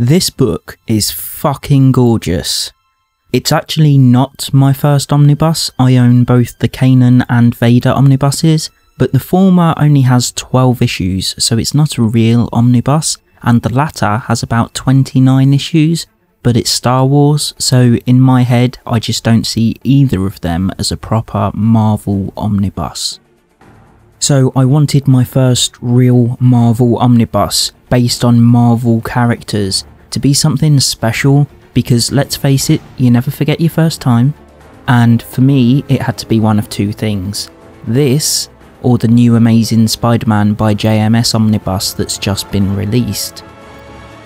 This book is fucking gorgeous. It's actually not my first omnibus. I own both the Kanan and Vader omnibuses, but the former only has 12 issues, so it's not a real omnibus, and the latter has about 29 issues, but it's Star Wars, so in my head I just don't see either of them as a proper Marvel omnibus. So I wanted my first real Marvel omnibus, based on Marvel characters, to be something special, because let's face it, you never forget your first time. And for me, it had to be one of two things. This, or the new Amazing Spider-Man by JMS omnibus that's just been released.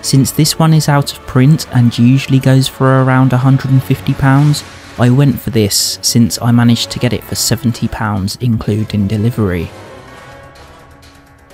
Since this one is out of print and usually goes for around £150, I went for this since I managed to get it for £70 including delivery.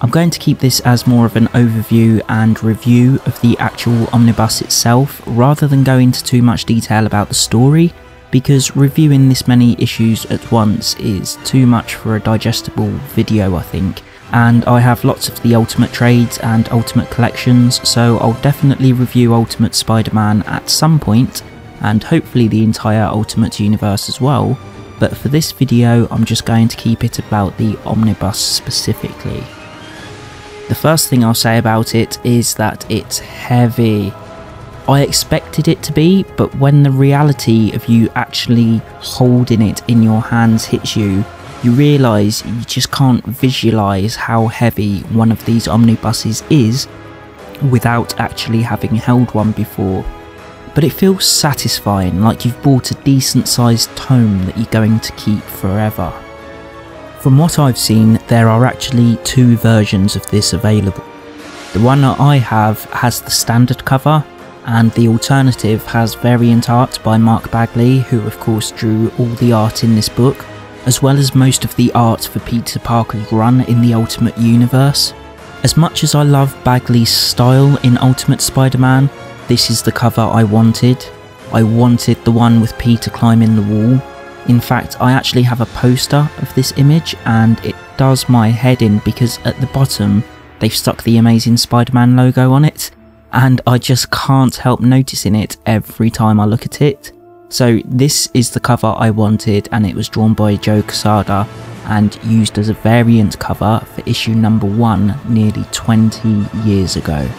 I'm going to keep this as more of an overview and review of the actual omnibus itself, rather than go into too much detail about the story, because reviewing this many issues at once is too much for a digestible video, I think, and I have lots of the Ultimate trades and Ultimate collections, so I'll definitely review Ultimate Spider-Man at some point, and hopefully the entire Ultimate Universe as well, but for this video I'm just going to keep it about the omnibus specifically. The first thing I'll say about it is that it's heavy. I expected it to be, but when the reality of you actually holding it in your hands hits you, you realise you just can't visualise how heavy one of these omnibuses is without actually having held one before. But it feels satisfying, like you've bought a decent sized tome that you're going to keep forever. From what I've seen, there are actually two versions of this available. The one that I have has the standard cover, and the alternative has variant art by Mark Bagley, who of course drew all the art in this book, as well as most of the art for Peter Parker's run in the Ultimate Universe. As much as I love Bagley's style in Ultimate Spider-Man, this is the cover I wanted. I wanted the one with Peter climbing the wall. In fact, I actually have a poster of this image and it does my head in because at the bottom they've stuck the Amazing Spider-Man logo on it and I just can't help noticing it every time I look at it. So this is the cover I wanted and it was drawn by Joe Quesada and used as a variant cover for issue number 1 nearly 20 years ago.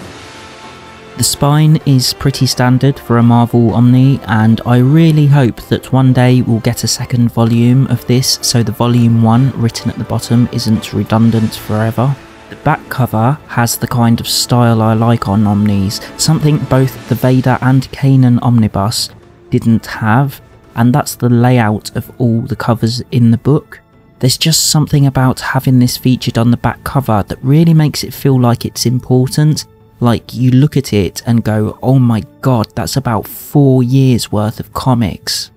The spine is pretty standard for a Marvel Omni and I really hope that one day we'll get a second volume of this so the volume 1 written at the bottom isn't redundant forever. The back cover has the kind of style I like on Omnis, something both the Vader and Kanan omnibus didn't have, and that's the layout of all the covers in the book. There's just something about having this featured on the back cover that really makes it feel like it's important. Like, you look at it and go, oh my god, that's about 4 years worth of comics.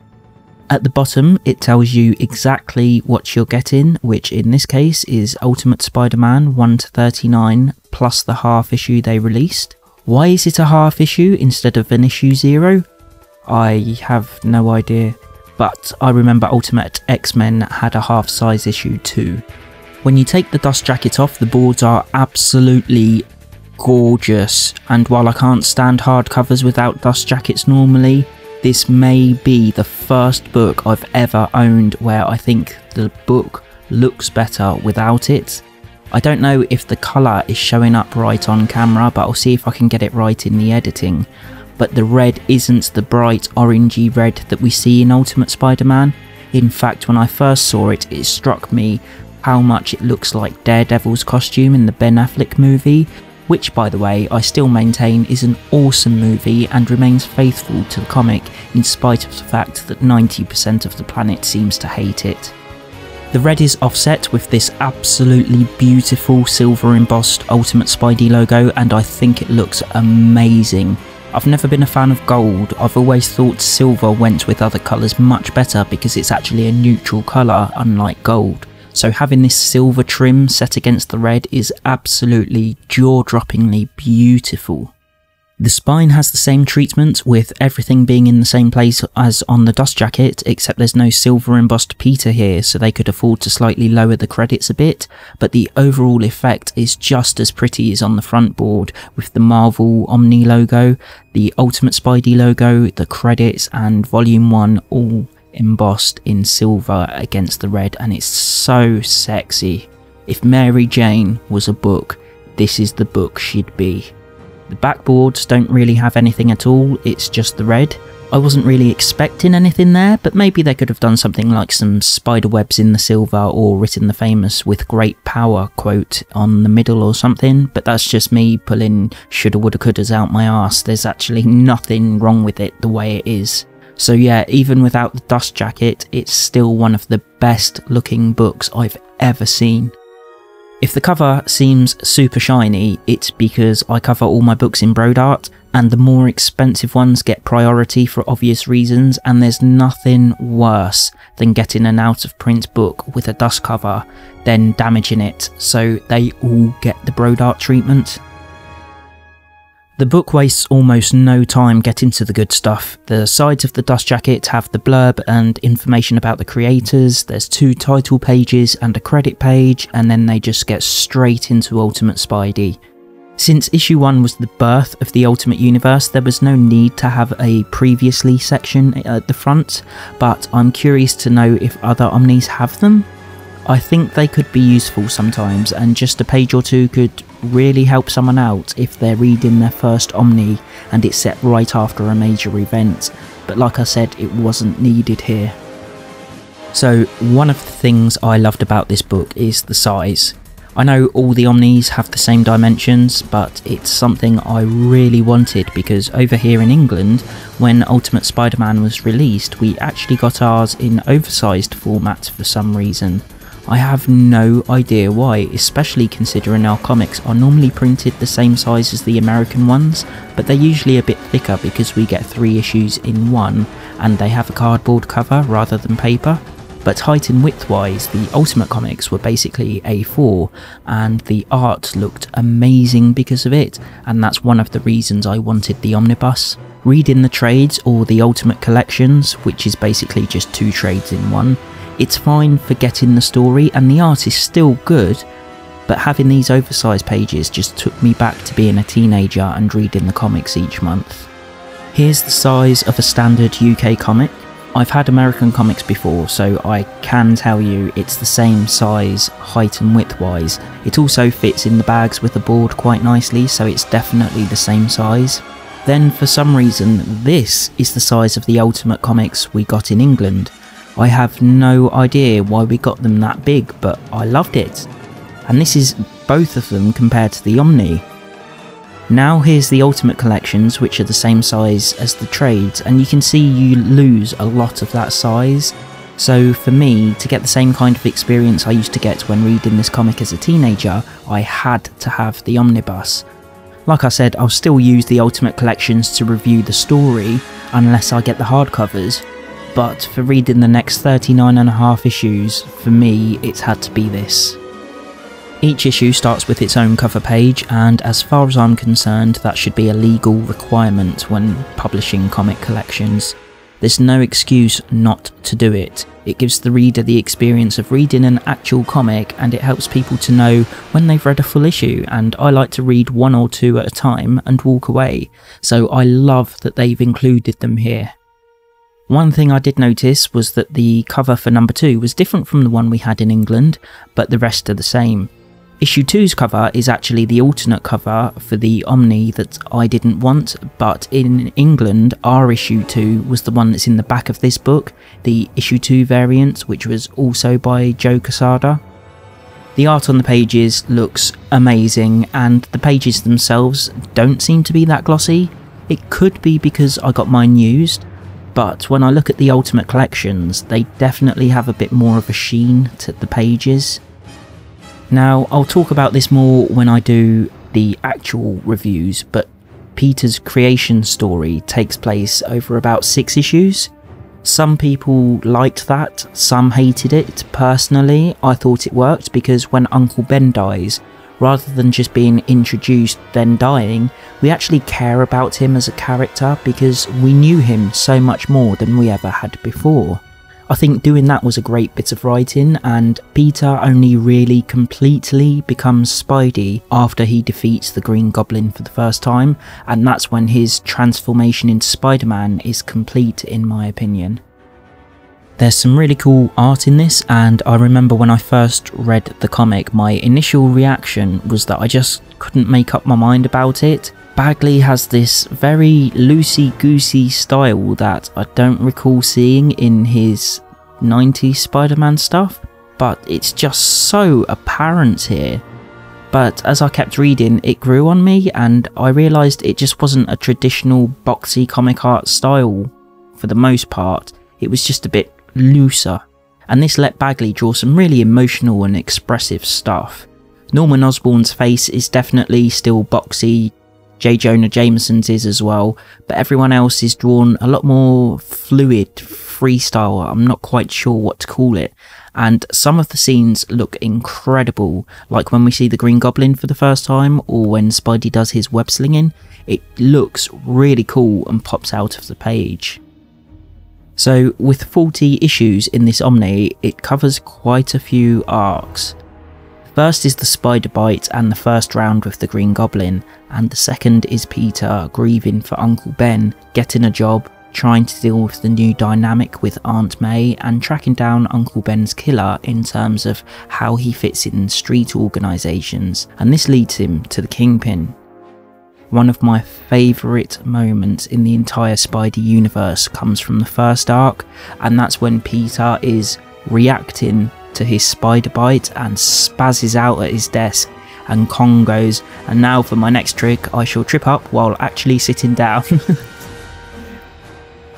At the bottom, it tells you exactly what you're getting, which in this case is Ultimate Spider-Man 1-39, plus the half issue they released. Why is it a half issue instead of an issue 0? I have no idea, but I remember Ultimate X-Men had a half-size issue 2. When you take the dust jacket off, the boards are absolutely gorgeous, and while I can't stand hardcovers without dust jackets normally, this may be the first book I've ever owned where I think the book looks better without it. I don't know if the colour is showing up right on camera, but I'll see if I can get it right in the editing. But the red isn't the bright orangey red that we see in Ultimate Spider-Man. In fact, when I first saw it, it struck me how much it looks like Daredevil's costume in the Ben Affleck movie, which by the way I still maintain is an awesome movie and remains faithful to the comic in spite of the fact that 90% of the planet seems to hate it. The red is offset with this absolutely beautiful silver embossed Ultimate Spidey logo and I think it looks amazing. I've never been a fan of gold, I've always thought silver went with other colours much better because it's actually a neutral colour unlike gold. So having this silver trim set against the red is absolutely jaw-droppingly beautiful. The spine has the same treatment, with everything being in the same place as on the dust jacket, except there's no silver embossed Peter here, so they could afford to slightly lower the credits a bit, but the overall effect is just as pretty as on the front board, with the Marvel Omni logo, the Ultimate Spidey logo, the credits and Volume 1 all embossed in silver against the red, and it's so sexy. If Mary Jane was a book, this is the book she'd be. The backboards don't really have anything at all, it's just the red. I wasn't really expecting anything there, but maybe they could have done something like some spiderwebs in the silver or written the famous "with great power" quote on the middle or something, but that's just me pulling shoulda woulda couldas out my arse. There's actually nothing wrong with it the way it is. So yeah, even without the dust jacket, it's still one of the best looking books I've ever seen. If the cover seems super shiny, it's because I cover all my books in Brodart, and the more expensive ones get priority for obvious reasons, and there's nothing worse than getting an out-of-print book with a dust cover, then damaging it, so they all get the Brodart treatment. The book wastes almost no time getting to the good stuff. The sides of the dust jacket have the blurb and information about the creators, there's two title pages and a credit page, and then they just get straight into Ultimate Spidey. Since issue 1 was the birth of the Ultimate Universe, there was no need to have a previously section at the front, but I'm curious to know if other Omnis have them. I think they could be useful sometimes, and just a page or two could really help someone out if they're reading their first Omni and it's set right after a major event, but like I said, it wasn't needed here. So one of the things I loved about this book is the size. I know all the Omnis have the same dimensions, but it's something I really wanted because over here in England, when Ultimate Spider-Man was released, we actually got ours in oversized format for some reason. I have no idea why, especially considering our comics are normally printed the same size as the American ones, but they're usually a bit thicker because we get 3 issues in one, and they have a cardboard cover rather than paper. But height and width wise, the Ultimate comics were basically A4, and the art looked amazing because of it, and that's one of the reasons I wanted the omnibus. Reading the trades or the Ultimate collections, which is basically just 2 trades in one, it's fine for getting the story and the art is still good, but having these oversized pages just took me back to being a teenager and reading the comics each month. Here's the size of a standard UK comic. I've had American comics before, so I can tell you it's the same size, height and width wise. It also fits in the bags with the board quite nicely, so it's definitely the same size. Then for some reason, this is the size of the Ultimate comics we got in England. I have no idea why we got them that big, but I loved it. And this is both of them compared to the Omni. Now here's the Ultimate collections, which are the same size as the trades, and you can see you lose a lot of that size. So for me, to get the same kind of experience I used to get when reading this comic as a teenager, I had to have the omnibus. Like I said, I'll still use the Ultimate collections to review the story, unless I get the hardcovers. But for reading the next 39.5 issues, for me, it's had to be this. Each issue starts with its own cover page, and as far as I'm concerned, that should be a legal requirement when publishing comic collections. There's no excuse not to do it. It gives the reader the experience of reading an actual comic, and it helps people to know when they've read a full issue, and I like to read 1 or 2 at a time and walk away, so I love that they've included them here. One thing I did notice was that the cover for number 2 was different from the one we had in England, but the rest are the same. Issue 2's cover is actually the alternate cover for the Omni that I didn't want, but in England our issue 2 was the one that's in the back of this book, the issue 2 variant, which was also by Joe Quesada. The art on the pages looks amazing, and the pages themselves don't seem to be that glossy. It could be because I got mine used, but when I look at the Ultimate collections, they definitely have a bit more of a sheen to the pages. Now, I'll talk about this more when I do the actual reviews, but Peter's creation story takes place over about 6 issues. Some people liked that, some hated it. Personally, I thought it worked because when Uncle Ben dies, rather than just being introduced then dying, we actually care about him as a character because we knew him so much more than we ever had before. I think doing that was a great bit of writing, and Peter only really completely becomes Spidey after he defeats the Green Goblin for the first time, and that's when his transformation into Spider-Man is complete in my opinion. There's some really cool art in this, and I remember when I first read the comic, my initial reaction was that I just couldn't make up my mind about it. Bagley has this very loosey-goosey style that I don't recall seeing in his 90s Spider-Man stuff, but it's just so apparent here. But as I kept reading, it grew on me, and I realised it just wasn't a traditional boxy comic art style for the most part. It was just a bit looser, and this let Bagley draw some really emotional and expressive stuff. Norman Osborn's face is definitely still boxy, J. Jonah Jameson's is as well, but everyone else is drawn a lot more fluid, freestyle, I'm not quite sure what to call it, and some of the scenes look incredible, like when we see the Green Goblin for the first time, or when Spidey does his web slinging. It looks really cool and pops out of the page. So with 40 issues in this Omni, it covers quite a few arcs. The first is the Spider Bite and the first round with the Green Goblin, and the second is Peter grieving for Uncle Ben, getting a job, trying to deal with the new dynamic with Aunt May, and tracking down Uncle Ben's killer in terms of how he fits in street organisations, and this leads him to the Kingpin. One of my favourite moments in the entire Spidey universe comes from the first arc, and that's when Peter is reacting to his spider bite and spazzes out at his desk, and Kong goes, "And now for my next trick, I shall trip up while actually sitting down."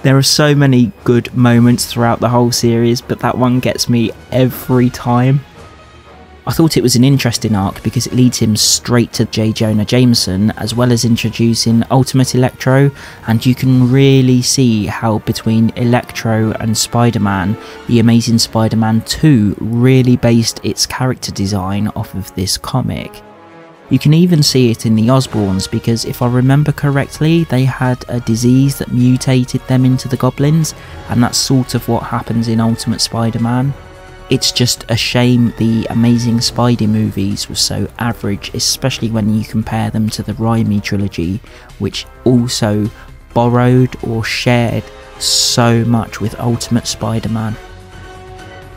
There are so many good moments throughout the whole series, but that one gets me every time. I thought it was an interesting arc because it leads him straight to J. Jonah Jameson, as well as introducing Ultimate Electro, and you can really see how between Electro and Spider-Man, the Amazing Spider-Man 2 really based its character design off of this comic. You can even see it in the Osborns, because if I remember correctly, they had a disease that mutated them into the Goblins, and that's sort of what happens in Ultimate Spider-Man. It's just a shame the Amazing Spidey movies were so average, especially when you compare them to the Raimi trilogy, which also borrowed or shared so much with Ultimate Spider-Man.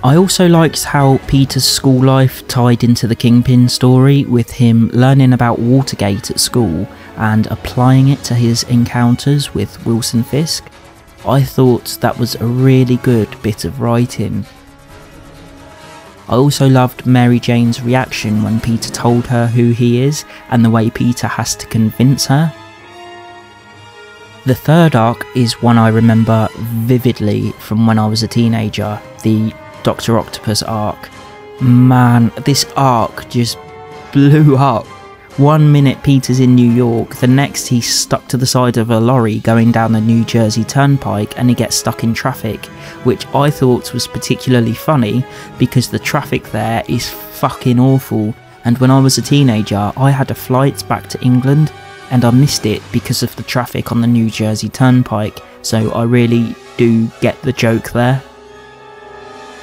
I also liked how Peter's school life tied into the Kingpin story, with him learning about Watergate at school and applying it to his encounters with Wilson Fisk. I thought that was a really good bit of writing. I also loved Mary Jane's reaction when Peter told her who he is, and the way Peter has to convince her. The third arc is one I remember vividly from when I was a teenager, the Doctor Octopus arc. Man, this arc just blew up. 1 minute Peter's in New York, the next he's stuck to the side of a lorry going down the New Jersey Turnpike, and he gets stuck in traffic, which I thought was particularly funny because the traffic there is fucking awful, and when I was a teenager I had a flight back to England and I missed it because of the traffic on the New Jersey Turnpike, so I really do get the joke there.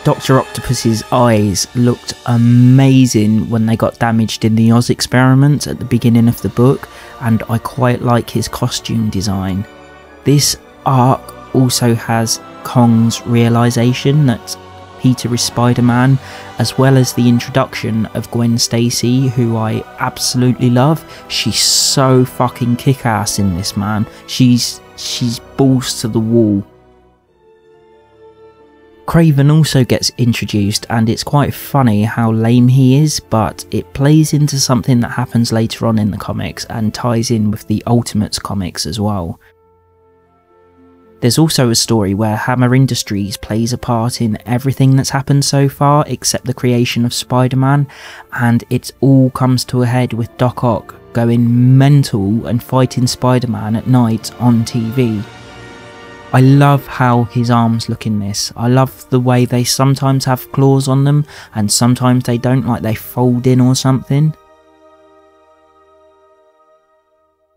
Dr. Octopus's eyes looked amazing when they got damaged in the Oz experiment at the beginning of the book, and I quite like his costume design. This arc also has Kong's realisation that Peter is Spider-Man, as well as the introduction of Gwen Stacy, who I absolutely love. She's so fucking kick-ass in this, man. She's balls to the wall. Craven also gets introduced, and it's quite funny how lame he is, but it plays into something that happens later on in the comics and ties in with the Ultimates comics as well. There's also a story where Hammer Industries plays a part in everything that's happened so far except the creation of Spider-Man, and it all comes to a head with Doc Ock going mental and fighting Spider-Man at night on TV. I love how his arms look in this. I love the way they sometimes have claws on them and sometimes they don't, like they fold in or something.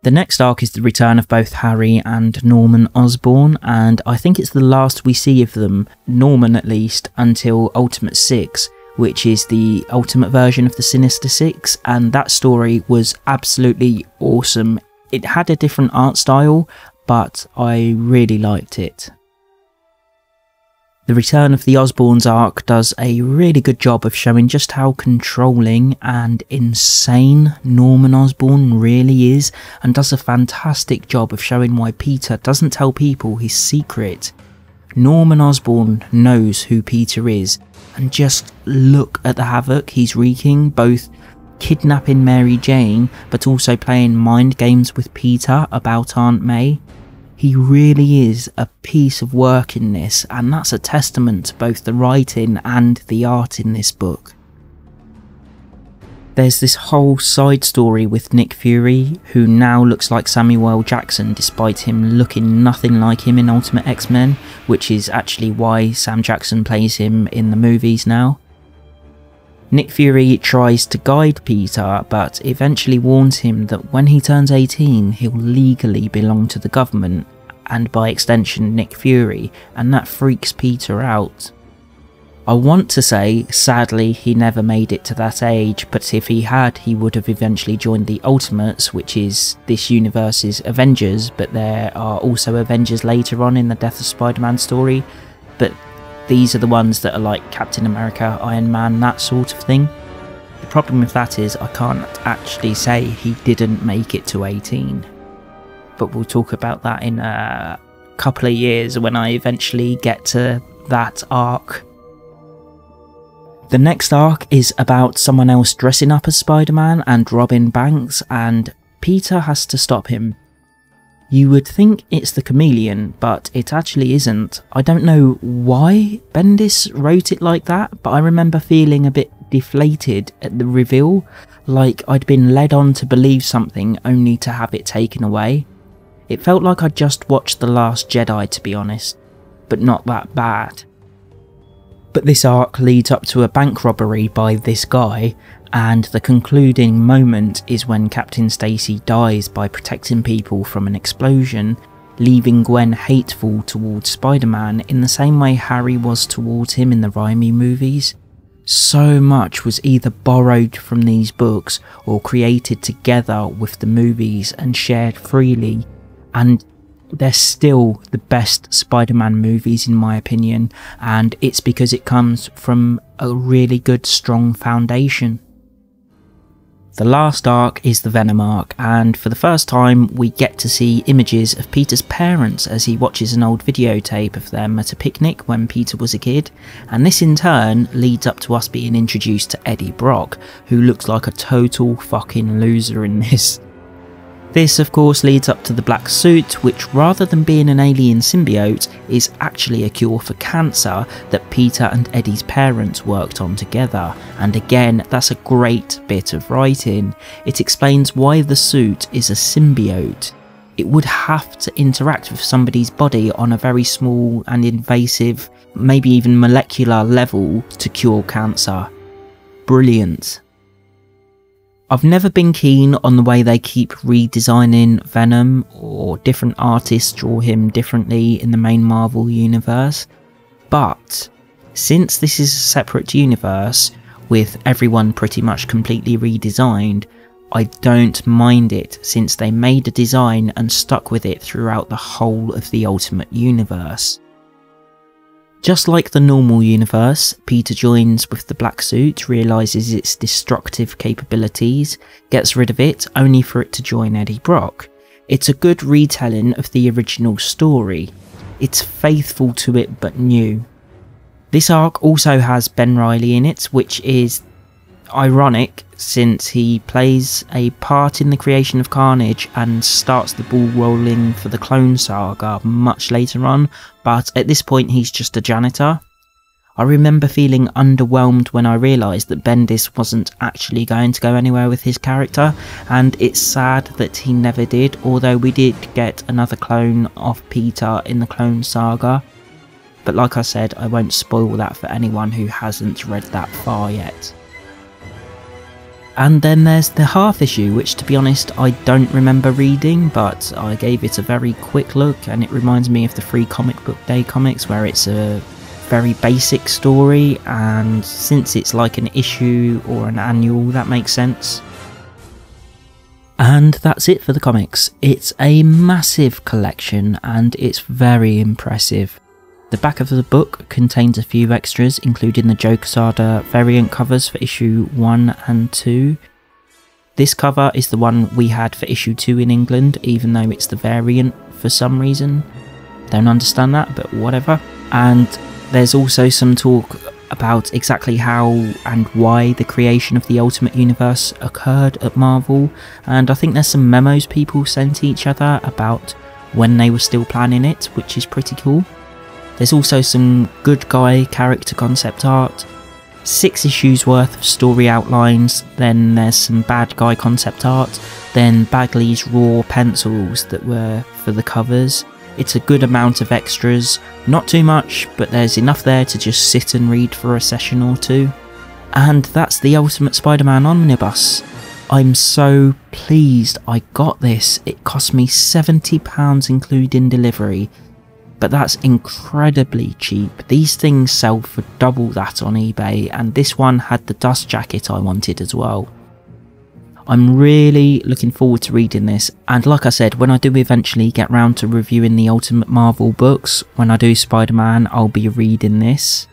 The next arc is the return of both Harry and Norman Osborn, and I think it's the last we see of them, Norman at least, until Ultimate Six, which is the ultimate version of the Sinister Six, and that story was absolutely awesome. It had a different art style, but I really liked it. The return of the Osborns arc does a really good job of showing just how controlling and insane Norman Osborn really is, and does a fantastic job of showing why Peter doesn't tell people his secret. Norman Osborn knows who Peter is, and just look at the havoc he's wreaking, both kidnapping Mary Jane but also playing mind games with Peter about Aunt May. He really is a piece of work in this, and that's a testament to both the writing and the art in this book. There's this whole side story with Nick Fury, who now looks like Samuel L. Jackson despite him looking nothing like him in Ultimate X-Men, which is actually why Sam Jackson plays him in the movies now. Nick Fury tries to guide Peter, but eventually warns him that when he turns 18 he'll legally belong to the government, and by extension Nick Fury, and that freaks Peter out. I want to say, sadly, he never made it to that age, but if he had, he would have eventually joined the Ultimates, which is this universe's Avengers, but there are also Avengers later on in the Death of Spider-Man story, but these are the ones that are like Captain America, Iron Man, that sort of thing. The problem with that is I can't actually say he didn't make it to 18. But we'll talk about that in a couple of years when I eventually get to that arc. The next arc is about someone else dressing up as Spider-Man and robbing banks, and Peter has to stop him. You would think it's the Chameleon, but it actually isn't. I don't know why Bendis wrote it like that, but I remember feeling a bit deflated at the reveal, like I'd been led on to believe something only to have it taken away. It felt like I'd just watched The Last Jedi, to be honest, but not that bad. But this arc leads up to a bank robbery by this guy, and the concluding moment is when Captain Stacy dies by protecting people from an explosion, leaving Gwen hateful towards Spider-Man in the same way Harry was towards him in the Raimi movies. So much was either borrowed from these books or created together with the movies and shared freely, and they're still the best Spider-Man movies in my opinion, and it's because it comes from a really good, strong foundation. The last arc is the Venom arc, and for the first time we get to see images of Peter's parents as he watches an old videotape of them at a picnic when Peter was a kid, and this in turn leads up to us being introduced to Eddie Brock, who looks like a total fucking loser in this. This of course leads up to the black suit, which rather than being an alien symbiote is actually a cure for cancer that Peter and Eddie's parents worked on together, and again that's a great bit of writing. It explains why the suit is a symbiote. It would have to interact with somebody's body on a very small and invasive, maybe even molecular level to cure cancer. Brilliant. I've never been keen on the way they keep redesigning Venom, or different artists draw him differently in the main Marvel universe, but since this is a separate universe with everyone pretty much completely redesigned, I don't mind it since they made a design and stuck with it throughout the whole of the Ultimate Universe. Just like the normal universe, Peter joins with the black suit, realises its destructive capabilities, gets rid of it, only for it to join Eddie Brock. It's a good retelling of the original story. It's faithful to it but new. This arc also has Ben Reilly in it, which is ironic since he plays a part in the creation of Carnage and starts the ball rolling for the Clone Saga much later on, but at this point he's just a janitor. I remember feeling underwhelmed when I realised that Bendis wasn't actually going to go anywhere with his character, and it's sad that he never did, although we did get another clone of Peter in the Clone Saga. But like I said, I won't spoil that for anyone who hasn't read that far yet. And then there's the Hearth issue, which to be honest I don't remember reading, but I gave it a very quick look and it reminds me of the Free Comic Book Day comics, where it's a very basic story, and since it's like an issue or an annual, that makes sense. And that's it for the comics. It's a massive collection and it's very impressive. The back of the book contains a few extras, including the Joe Quesada variant covers for issue 1 and 2. This cover is the one we had for issue 2 in England, even though it's the variant for some reason. Don't understand that, but whatever. And there's also some talk about exactly how and why the creation of the Ultimate Universe occurred at Marvel, and I think there's some memos people sent each other about when they were still planning it, which is pretty cool. There's also some good guy character concept art, 6 issues worth of story outlines, then there's some bad guy concept art, then Bagley's raw pencils that were for the covers. It's a good amount of extras, not too much, but there's enough there to just sit and read for a session or two. And that's the Ultimate Spider-Man Omnibus. I'm so pleased I got this. It cost me £70 including delivery, but that's incredibly cheap. These things sell for double that on eBay, and this one had the dust jacket I wanted as well. I'm really looking forward to reading this, and like I said, when I do eventually get round to reviewing the Ultimate Marvel books, when I do Spider-Man, I'll be reading this.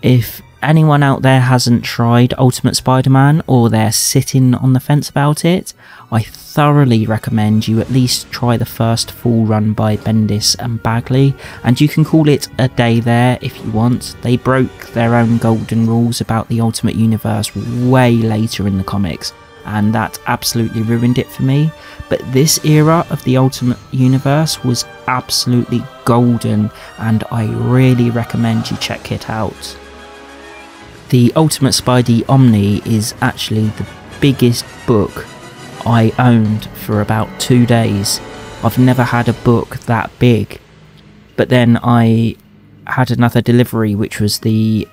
If anyone out there hasn't tried Ultimate Spider-Man, or they're sitting on the fence about it, I thoroughly recommend you at least try the first full run by Bendis and Bagley, and you can call it a day there if you want. They broke their own golden rules about the Ultimate Universe way later in the comics, and that absolutely ruined it for me. But this era of the Ultimate Universe was absolutely golden, and I really recommend you check it out. The Ultimate Spidey Omni is actually the biggest book I owned for about 2 days. I've never had a book that big. But then I had another delivery, which was the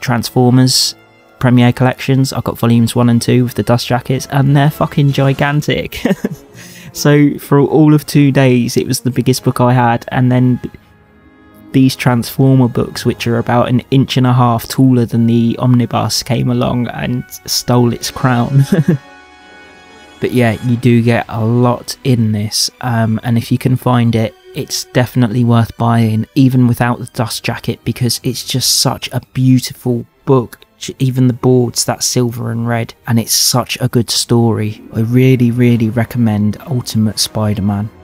Transformers Premiere collections. I got volumes 1 and 2 with the dust jackets, and they're fucking gigantic. So for all of 2 days it was the biggest book I had, and then these Transformer books, which are about 1.5 inches taller than the omnibus, came along and stole its crown. But yeah, you do get a lot in this, and if you can find it, it's definitely worth buying, even without the dust jacket, because it's just such a beautiful book. Even the boards, that silver and red, and it's such a good story. I really recommend Ultimate Spider-Man.